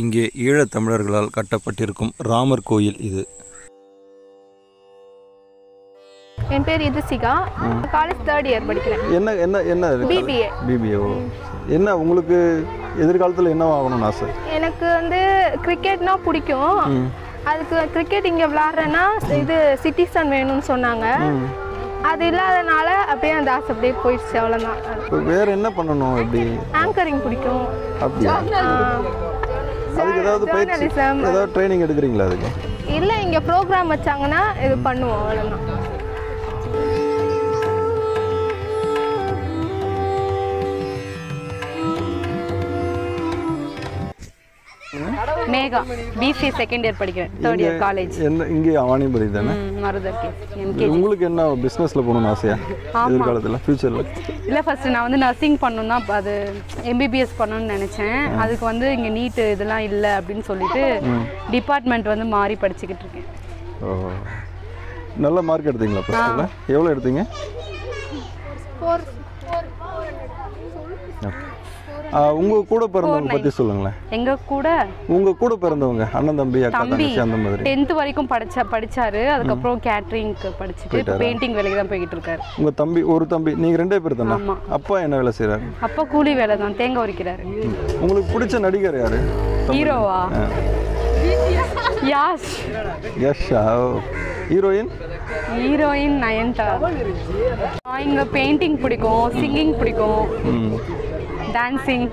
இங்கே ஈழத் தமிழர்களால் கட்டப்பட்டிருக்கும் ராமர் கோயில் இது. என் பேர் இதுசிகா. காலேஜ் 3rd இயர் படிக்கிறேன். என்ன என்ன என்ன பிபிஏ. பிபிஏ. என்ன உங்களுக்கு எதிர்காலத்தில் என்ன ஆகணும்னு ஆசை? எனக்கு வந்து கிரிக்கெட்னா பிடிக்கும். அதுக்கு கிரிக்கெட் இங்கே விளாட்றேன்னா இது சிட்டிசன் வேணும்னு சொன்னாங்க. அது இல்லாதனால அப்படியே அந்த ஆசை அப்படியே போயிடுச்சு. அவ்வளோதான். வேற என்ன பண்ணணும்? ஆங்கரிங் பிடிக்கும். training எடுக்குறீங்களா அதுக்கு? இல்ல இங்க program வச்சாங்கன்னா இது பண்ணுவோம் அவ்வளவுதான். மேகா BC செகண்ட் இயர் படிக்கிறேன். Third year college. இங்க ஆவணிபுரி தானே? மருதர்கே MK. உங்களுக்கு என்ன பிசினஸ்ல போகணும்னு ஆசையா? எதிர்காலத்துல ஃபியூச்சர்ல? இல்ல ஃபர்ஸ்ட் நான் வந்து நர்சிங் பண்ணனும் தான், அது MBBS பண்ணனும்னு நினைச்சேன். அதுக்கு வந்து இங்க நீட் இதெல்லாம் இல்ல அப்படினு சொல்லிட்டு டிபார்ட்மென்ட் வந்து மாறி படிச்சிட்டு இருக்கேன். நல்ல மார்க் எடுத்தீங்களா ஃபர்ஸ்ட்ல? எவ்வளவு எடுத்தீங்க? 4 உங்க கூட பிறந்தவங்க பத்தி சொல்லுங்களேன். எங்க கூட உங்க கூட பிறந்தவங்க அண்ணன் தம்பி அக்கா தங்கச்சி அந்த மாதிரி 10th வரைக்கும் படிச்சாரு. அதுக்கு அப்புறம் கேட்டரிங்க்கு படிச்சிட்டு பெயிண்டிங் வேலைக்கு தான் போயிட்டு இருக்காரு. உங்க தம்பி ஒரு தம்பி நீங்க ரெண்டே பேர் தானா? அப்பா என்ன வேலை செய்றாரு? அப்பா கூலி வேலை தான், தேங்காய் உரிக்கிறாரு. உங்களுக்கு பிடிச்ச நடிகர் யாரு? ஹீரோவா? யாஷ். யாஷா. ஹீரோயின்? ஹீரோயின் நயன்தாரா. இங்க பெயிண்டிங் பிடிக்கும், சிங்கிங் பிடிக்கும், டான்சிங்.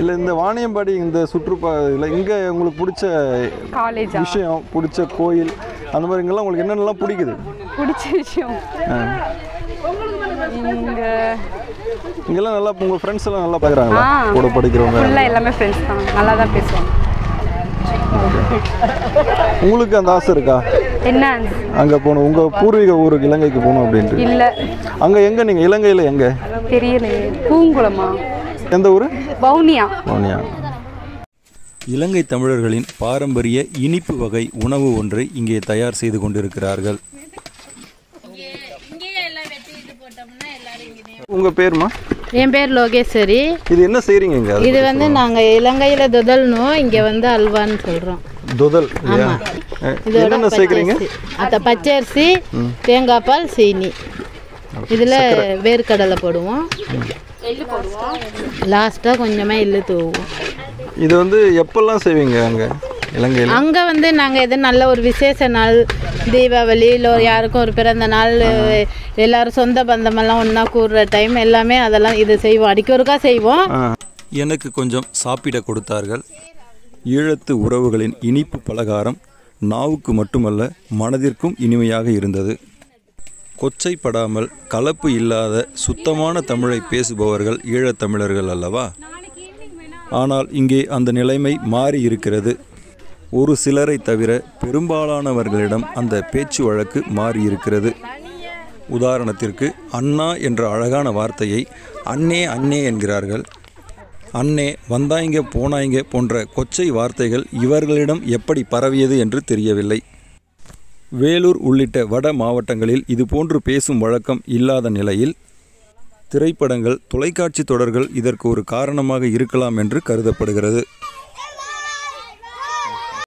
இல்ல இந்த வாணியம்பாடி இந்த சுற்றுப்பாதையில இங்க உங்களுக்கு பிடிச்ச காலேஜ் விஷயம், பிடிச்ச கோயில் அந்த மாதிரிங்கலாம் உங்களுக்கு என்னென்னலாம் பிடிக்குது? பிடிச்ச விஷயம் இங்க இங்கலாம் நல்லா உங்க ஃப்ரெண்ட்ஸ் எல்லாம் நல்லா பார்க்கறாங்களா? கூட படிக்கிறவங்க எல்லா எல்லாமே ஃப்ரெண்ட்ஸ் தான், நல்லா தான் பேசுவாங்க. உங்களுக்கு அந்த ஆசை இருக்கா என்ன அங்க போணும், உங்க பூர்வீக ஊருக்கு இலங்கைக்கு போணும் அப்படின்ட்டு? இல்ல. அங்க எங்க நீங்க இலங்கையில எங்க? தெரியல. பூங்குளமா? எந்த ஊரு? வவுனியா. வவுனியா. இலங்கை தமிழர்களின் பாரம்பரிய இனிப்பு வகை உணவு ஒன்றை இங்கே தயார் செய்து கொண்டிருக்கிறார்கள். உங்க பேருமா? என் பேர் லோகேஸ்வரி. இது என்ன செய்றீங்க? இது வந்து நாங்க இலங்கையில தொதல்னு இங்க வந்து அல்வான்னு சொல்றோம். தொதல். ஆமா. இது என்ன செய்றீங்க? அத பச்சரிசி, தேங்காய் பால், சீனி. இதுல வேர்க்கடலை போடுவோம். எள்ளு போடுவோம். லாஸ்டா கொஞ்சமா எள்ளு தூவுவோம். இது வந்து எப்பல்லாம் செய்வீங்க அங்க இலங்கையில? அங்க வந்து நாங்க எது நல்ல ஒரு விசேஷ நாள், தீபாவளி இல்லை யாருக்கும் ஒரு பிறந்த நாள், எல்லாரும் சொந்த பந்தமெல்லாம் ஒன்றா கூடுற டைம் எல்லாமே அதெல்லாம் இது செய்வோம், அடிக்கொருக்கா செய்வோம். எனக்கு கொஞ்சம் சாப்பிட கொடுத்தார்கள். ஈழத்து உறவுகளின் இனிப்பு பலகாரம் நாவுக்கு மட்டுமல்ல மனதிற்கும் இனிமையாக இருந்தது. கொச்சைப்படாமல் கலப்பு இல்லாத சுத்தமான தமிழை பேசுபவர்கள் ஈழத்தமிழர்கள் அல்லவா? ஆனால் இங்கே அந்த நிலைமை மாறி இருக்கிறது. ஒரு சிலரை தவிர பெரும்பாலானவர்களிடம் அந்த பேச்சு வழக்கு மாறியிருக்கிறது. உதாரணத்திற்கு அண்ணா என்ற அழகான வார்த்தையை அண்ணே அண்ணே என்கிறார்கள். அண்ணே, வந்தாய்ங்க, போனாய்ங்க போன்ற கொச்சை வார்த்தைகள் இவர்களிடம் எப்படி பரவியது என்று தெரியவில்லை. வேலூர் உள்ளிட்ட வட மாவட்டங்களில் இதுபோன்று பேசும் வழக்கம் இல்லாத நிலையில் திரைப்படங்கள், தொலைக்காட்சி தொடர்கள் இதற்கு ஒரு காரணமாக இருக்கலாம் என்று கருதப்படுகிறது.